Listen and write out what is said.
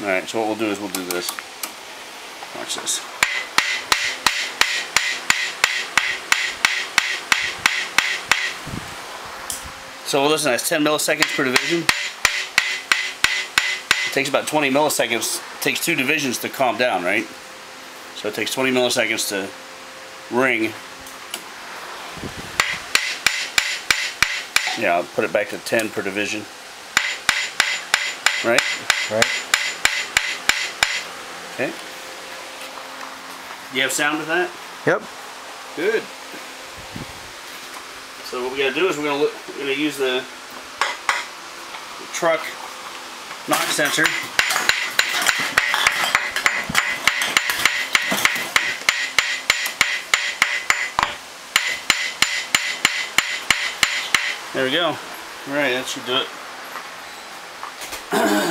Alright, so what we'll do is we'll do this. Watch this. So listen, that's 10 milliseconds per division. It takes about 20 milliseconds. It takes two divisions to calm down, right? So it takes 20 milliseconds to ring. Yeah, I'll put it back to 10 per division. Right? Right. Okay. You have sound with that? Yep. Good. So what we gotta do is we're gonna use the truck knock sensor. There we go. All right, that should do it.